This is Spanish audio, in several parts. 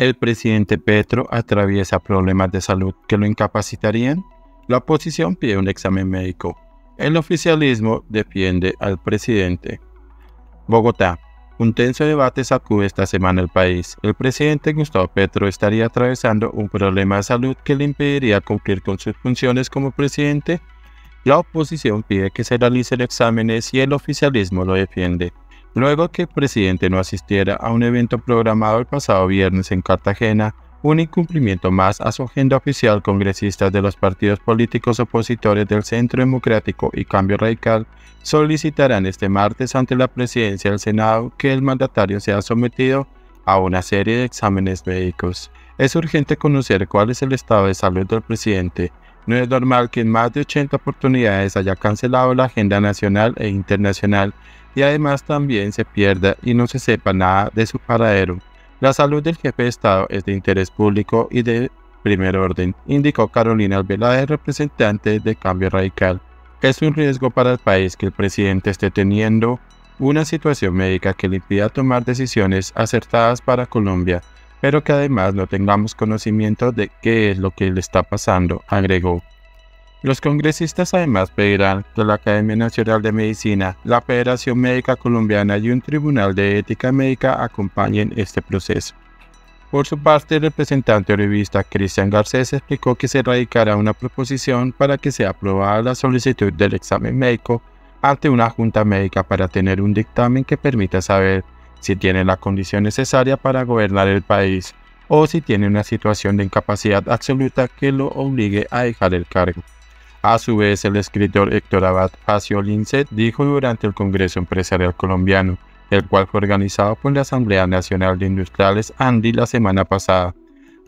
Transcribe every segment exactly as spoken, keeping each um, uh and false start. el presidente Petro atraviesa problemas de salud que lo incapacitarían, la oposición pide un examen médico. El oficialismo defiende al presidente. Bogotá. Un tenso debate sacude esta semana el país. El presidente Gustavo Petro estaría atravesando un problema de salud que le impediría cumplir con sus funciones como presidente. La oposición pide que se realicen exámenes y el oficialismo lo defiende. Luego que el presidente no asistiera a un evento programado el pasado viernes en Cartagena, un incumplimiento más a su agenda oficial, congresistas de los partidos políticos opositores del Centro Democrático y Cambio Radical solicitarán este martes ante la presidencia del Senado que el mandatario sea sometido a una serie de exámenes médicos. Es urgente conocer cuál es el estado de salud del presidente. No es normal que en más de ochenta oportunidades haya cancelado la agenda nacional e internacional y además también se pierda y no se sepa nada de su paradero. La salud del jefe de Estado es de interés público y de primer orden, indicó Carolina Albelá, representante de Cambio Radical. Es un riesgo para el país que el presidente esté teniendo una situación médica que le impida tomar decisiones acertadas para Colombia, pero que además no tengamos conocimiento de qué es lo que le está pasando, agregó. Los congresistas además pedirán que la Academia Nacional de Medicina, la Federación Médica Colombiana y un Tribunal de Ética Médica acompañen este proceso. Por su parte, el representante uribista Cristian Garcés explicó que se radicará una proposición para que sea aprobada la solicitud del examen médico ante una junta médica para tener un dictamen que permita saber si tiene la condición necesaria para gobernar el país o si tiene una situación de incapacidad absoluta que lo obligue a dejar el cargo. A su vez, el escritor Héctor Abad Faciolince dijo durante el Congreso Empresarial Colombiano, el cual fue organizado por la Asamblea Nacional de Industriales ANDI la semana pasada: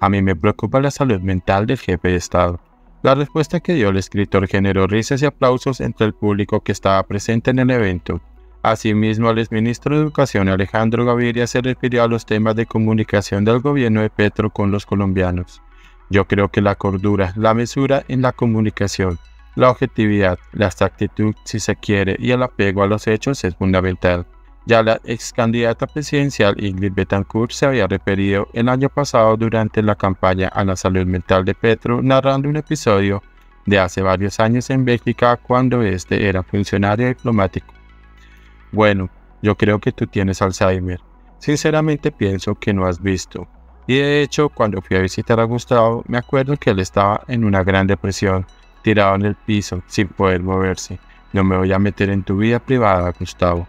"A mí me preocupa la salud mental del jefe de Estado". La respuesta que dio el escritor generó risas y aplausos entre el público que estaba presente en el evento. Asimismo, el exministro de Educación Alejandro Gaviria se refirió a los temas de comunicación del gobierno de Petro con los colombianos. "Yo creo que la cordura, la mesura en la comunicación, la objetividad, la exactitud si se quiere y el apego a los hechos es fundamental". Ya la ex candidata presidencial Ingrid Betancourt se había referido el año pasado durante la campaña a la salud mental de Petro, narrando un episodio de hace varios años en Bélgica cuando este era funcionario diplomático. "Bueno, yo creo que tú tienes Alzheimer. Sinceramente pienso que no has visto. Y de hecho, cuando fui a visitar a Gustavo, me acuerdo que él estaba en una gran depresión, tirado en el piso, sin poder moverse. No me voy a meter en tu vida privada, Gustavo".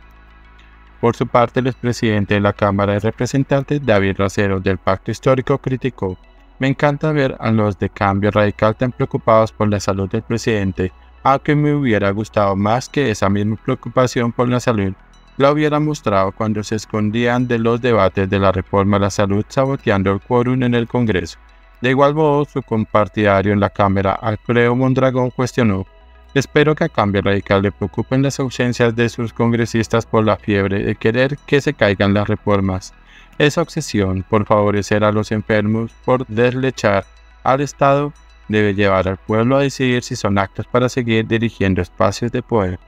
Por su parte, el expresidente de la Cámara de Representantes, David Racero, del Pacto Histórico, criticó: "Me encanta ver a los de Cambio Radical tan preocupados por la salud del presidente, aunque me hubiera gustado más que esa misma preocupación por la salud la hubieran mostrado cuando se escondían de los debates de la reforma a la salud, saboteando el quórum en el Congreso". De igual modo, su compartidario en la Cámara, Alfredo Mondragón, cuestionó: "Espero que a Cambio Radical le preocupen las ausencias de sus congresistas por la fiebre de querer que se caigan las reformas. Esa obsesión por favorecer a los enfermos, por deslechar al Estado, debe llevar al pueblo a decidir si son aptos para seguir dirigiendo espacios de poder".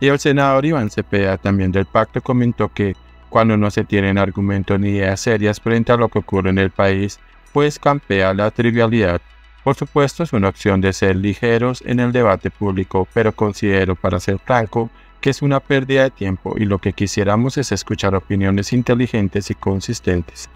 Y el senador Iván Cepeda, también del Pacto, comentó que cuando no se tienen argumentos ni ideas serias frente a lo que ocurre en el país, pues campea la trivialidad. "Por supuesto es una opción de ser ligeros en el debate público, pero considero, para ser franco, que es una pérdida de tiempo y lo que quisiéramos es escuchar opiniones inteligentes y consistentes".